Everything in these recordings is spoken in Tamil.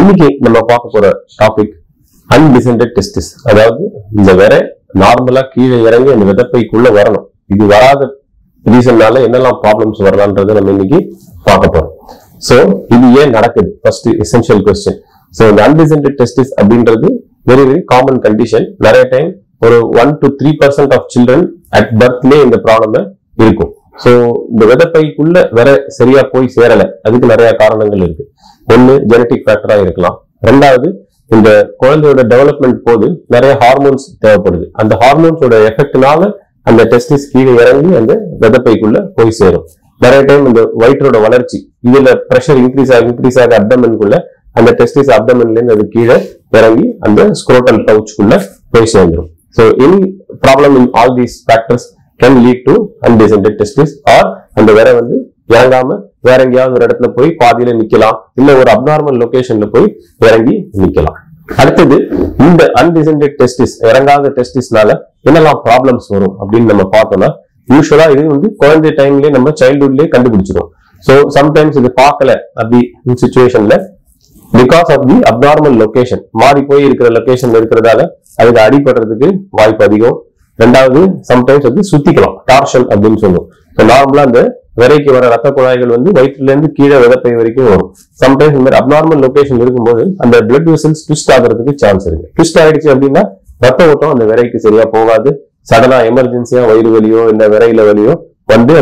இன்னைக்கு நம்ம பார்க்க போற டாபிக் அன்டிசெண்டட் டெஸ்டிஸ். அதாவது இந்த விரை நார்மலா கீழே இறங்கி அந்த விதப்பைக்குள்ள வரணும். இது வராத ரீசன்னால என்னெல்லாம் ப்ராப்ளம்ஸ் வரலான்றதை நம்ம இன்னைக்கு பார்க்க போறோம். சோ இது ஏன் நடக்குது? First essential question. சோ இந்த அன்டிசெண்டட் டெஸ்டிஸ் அப்படின்றது வெரி வெரி காமன் கண்டிஷன். நிறைய டைம் ஒரு 1 to 3% ஆஃப் சில்ட்ரன் அட் பர்த்லேயே இந்த ப்ராப்ளம் இருக்கும். சோ இந்த விதப்பைக்குள்ள வேற சரியா போய் சேரல, அதுக்கு நிறைய காரணங்கள் இருக்கு. ஒன்னு ஜெனட்டிக் ஃபேக்டரா இருக்கலாம். ரெண்டாவது, இந்த குழந்தையோட டெவலப்மெண்ட் போது நிறைய ஹார்மோன்ஸ் தேவைப்படுது. அந்த ஹார்மோன்ஸோட எஃபெக்ட்னால அந்த டெஸ்டிஸ் கீழே இறங்கி அந்த விதப்பைக்குள்ள போய் சேரும். நிறைய டைம் இந்த வயிற்றோட வளர்ச்சி, இதுல பிரஷர் இன்க்ரீஸ் ஆக அப்டமனுக்குள்ள அந்த டெஸ்டிஸ் அப்டமன்ல இருந்து அது கீழே இறங்கி அந்த ஸ்க்ரோட்டல் பவுச்சுக்குள்ள போய் சேர்ந்துடும். So any problem in all these factors can lead to undecided testis or அந்த வேற இறங்காம வேற எங்கேயாவது ஒரு இடத்துல போய் பாதியில நிக்கலாம், இல்ல ஒரு அப்நார்மல் லொகேஷன்ல போய் இறங்கி நிக்கலாம். அடுத்தது, இந்த undecided testis இறங்காத டெஸ்டிஸ்னால என்னெல்லாம் ப்ராப்ளம்ஸ் வரும் அப்படின்னு நம்ம பார்த்தோம்னா, யூஸ்வலா இது குழந்தை டைம்லயே நம்ம சைல்ட்ஹுட்லயே கண்டுபிடிச்சிடும். ஸோ சம்டைம்ஸ் இது பார்க்கல அப்படி சுச்சுவேஷன்ல because of the abnormal location, மாறி போய் இருக்கிற லொகேஷன்ல இருக்கிறதால அதுக்கு அடிபடுறதுக்கு வாய்ப்பு அதிகம். ரெண்டாவது, சம்டைம்ஸ் சுத்திக்கலாம், டார்ஷன் அப்படின்னு சொல்லுவோம். நார்மலா அந்த விரைக்கு வர ரத்த குழாய்கள் வயிற்றுல இருந்து கீழே விதப்பை வரைக்கும் வரும். சம்டைம்ஸ் இந்த மாதிரி அப்நார்மல் லொகேஷன் இருக்கும்போது அந்த பிளட் வெசல்ஸ் ட்விஸ்ட் ஆகிறதுக்கு சான்ஸ் இருக்கு. ட்விஸ்ட் ஆயிடுச்சு அப்படின்னா ரத்த ஓட்டம் அந்த விரைக்கு சரியா போகாது. சடனா எமர்ஜென்சியா வயிறு வலியோ இந்த விரையில வலியோ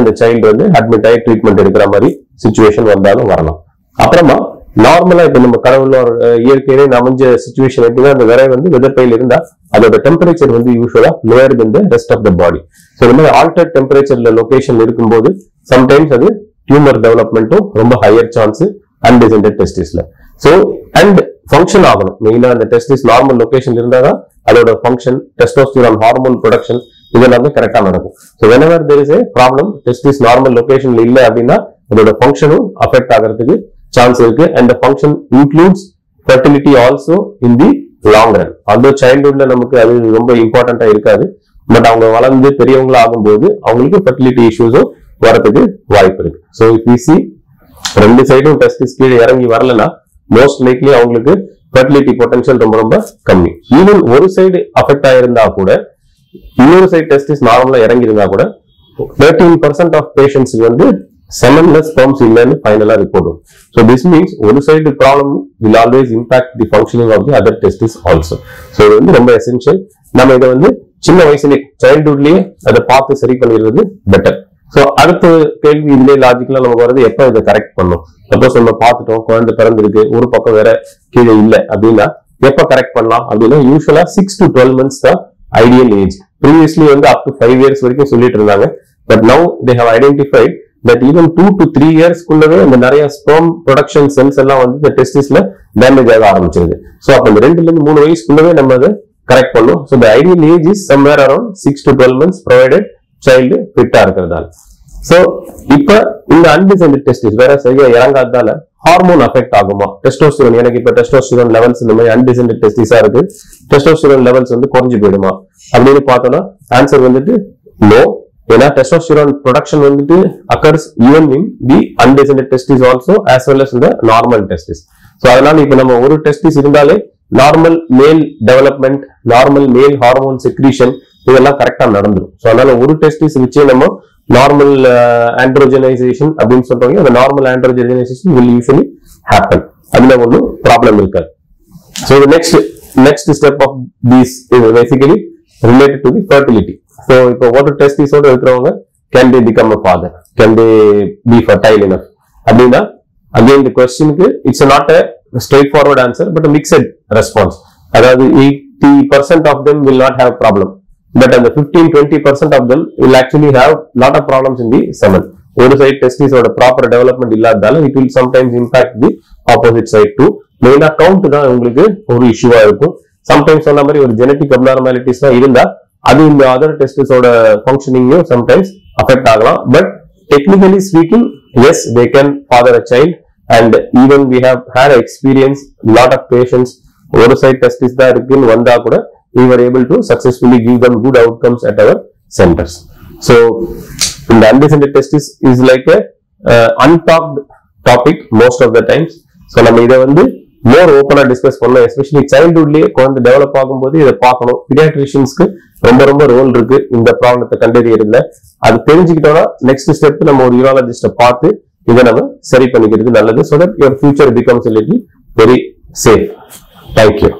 அந்த சைல்டு அட்மிட் ஆகி ட்ரீட்மெண்ட் எடுக்கிற மாதிரி சுச்சுவேஷன் வந்தாலும் வரலாம். அப்புறமா நார்மலா இப்ப நம்ம கடவுள ஒரு இயற்கையிலே அமைஞ்ச சுச்சுவேஷன் எப்படின்னா, அந்த விரை விதப்பையில இருந்தா அதோட டெம்பரேச்சர் யூஸ்வலா lower than the rest of the body. So இந்த மாதிரி ஆல்டர் டெம்பரேச்சர்ல லொகேஷன் இருக்கும்போது சம்டைம்ஸ் அது டியூமர் டெவலப்மெண்ட்டும் ரொம்ப ஹையர் சான்ஸ் அன்டிசெண்டட் டெஸ்டிஸ்ல. ஸோ அண்ட் ஃபங்க்ஷன் ஆகணும். மெயினா அந்த டெஸ்டிஸ் நார்மல் லொகேஷன் இருந்தாதான் அதோட ஃபங்க்ஷன், டெஸ்டோஸ்டிரான் ஹார்மோன் ப்ரொடக்ஷன் இதெல்லாமே கரெக்டா நடக்கும். So whenever there is a problem, testis normal லொகேஷன்ல இல்லை அப்படின்னா அதோட ஃபங்க்ஷனும் அஃபெக்ட் ஆகிறதுக்கு சான்ஸ் இருக்கு. And the function includes fertility also in the long run. அதோ சைல்ட்ஹுட்ல நமக்கு அது ரொம்ப இம்பார்ட்டண்டா இருக்காது, பட் அவங்க வளர்ந்து பெரியவங்களா ஆகும்போது அவங்களுக்கு ஃபெர்டிலிட்டி இஷ்யூஸும் வரதுக்கு வாய்ப்பு இருக்கு. ஸோ பிசி ரெண்டு சைடும் டெஸ்டிஸ் கீழே இறங்கி வரலன்னா மோஸ்ட் லைக்லி அவங்களுக்கு ஃபெர்டிலிட்டி பொட்டன்ஷியல் ரொம்ப ரொம்ப கம்மி. ஈவன் ஒரு சைடு அஃபெக்ட் ஆயிருந்தா கூட, இன்னொரு சைடு டெஸ்டிஸ் நார்மலா இறங்கி இருந்தா கூட 13% ஆஃப் பேஷண்ட்ஸுக்கு semenless sperms இல்லன்னு ஃபைனலா ரிப்போர்ட் வரும். So this means ஒரு side problem will always impact the functioning of the other testis also. So இது ரொம்ப எசென்ஷியல். நம்ம இதை சின்ன வயசுலயே சைல்ட்ஹுட்லயே அதை பார்த்து சரி பண்ணிடுறது பெட்டர். ஸோ அடுத்த கேள்வி இதுலயே லாஜிக்கலா நமக்கு வருது, எப்ப இதை கரெக்ட் பண்ணும்? சப்போஸ் நம்ம பார்த்துட்டோம் குழந்தை பிறந்திருக்கு, ஒரு பக்கம் வேற கீழே இல்லை அப்படின்னா எப்ப கரெக்ட் பண்ணலாம் அப்படின்னா, யூஸ்வலா 6 to 12 months தான் ideal age. Previously up to 5 years வரைக்கும் சொல்லிட்டு இருந்தாங்க. But now they have identified that even 2 to 3 years குள்ளவே அந்த நிறைய sperm production cells எல்லாம் இந்த டெஸ்டிஸ்ல டேமேஜ் ஆக ஆரம்பிச்சிருது. சோ அப்ப இந்த 2ல இருந்து 3 வயசுக்குள்ளவே நம்ம அதை கரெக்ட் பண்ணும். So the ideal age is somewhere around 6 to 12 months provided child ஃபிட்டா இருக்கிறதால. சோ இப்ப இந்த undecided testis வேற சரியா இறங்காததால ஹார்மோன் அஃபெக்ட் ஆகுமா? டெஸ்டோஸ்டிரான், எனக்கு இப்ப டெஸ்டோஸ்டிரான் லெவல்ஸ் இந்த மாதிரி undecided டெஸ்டிஸா இருக்கு, டெஸ்டோஸ்டிரான் லெவல்ஸ் குறைஞ்சு போயிடுமா அப்படின்னு பார்த்தோம்னா ஆன்சர் நோ. ஏன்னா testosterone production occurs even in the undescended testis also as well as the normal testis. So அதனால இப்ப நம்ம ஒரு டெஸ்டிஸ் இருந்தாலே normal male development, normal male hormone secretion இதெல்லாம் கரெக்டா நடந்துடும். சோ அதனால ஒரு டெஸ்டிஸ் வச்சே நம்ம நார்மல் ஆண்ட்ரோஜனைசேஷன் அப்படின்னு சொல்றாங்க. அந்த normal androgenization will usually happen, அதுல ஒன்றும் ப்ராப்ளம் இருக்காது. So next step of this is basically related to the fertility. So இப்போ ஒரு டெஸ்டிஸோட இருக்கிறவங்க can they become a father, can they be fertile enough அப்படின்னா again the question it's not a straightforward answer but a mixed response. அதாவது 80% of them will not have problem, but அந்த 15-20% of them will actually have lot of problems in the semen. ஒரு சைடு டெஸ்டிஸோட ப்ராப்பர் டெவலப்மெண்ட் இல்லாததால it will sometimes impact the opposite side too. மெயினா கவுண்ட் தான் உங்களுக்கு ஒரு இஷ்யூவா இருக்கும். சம்டைம்ஸ் சொன்ன மாதிரி ஒரு ஜெனட்டிக் அப்நார்மாலிட்டிஸ் எல்லாம் இருந்தா அது இந்த அதர் டெஸ்டிஸோட ஃபங்க்ஷனிங்கும் சம்டைம்ஸ் அஃபெக்ட் ஆகலாம். But technically speaking yes they can father a child. And even we have had experience lot of patients ஒரு சைட் டெஸ்டிஸ் தான் இருக்குன்னு வந்தா கூட we are able to successfully give them good outcomes at our centres. So இந்த undescended testis is like untouched topic most of the times. So நம்ம இதை more open and discuss பண்ணலாம் especially childhoodலயே குழந்தை develop ஆகும்போது இத பார்க்கணும். Pediatriciansக்கு ரொம்ப ரோல் இருக்கு இந்த ப்ராப்ளத்தை கண்டறியறதுல. அது தெரிஞ்சிட்டோம்னா next step நம்ம ஒரு urologist பார்த்து இத நம்ம சரி பண்ணிக்கிறது நல்லது so that your future becomes a little very safe. Thank you.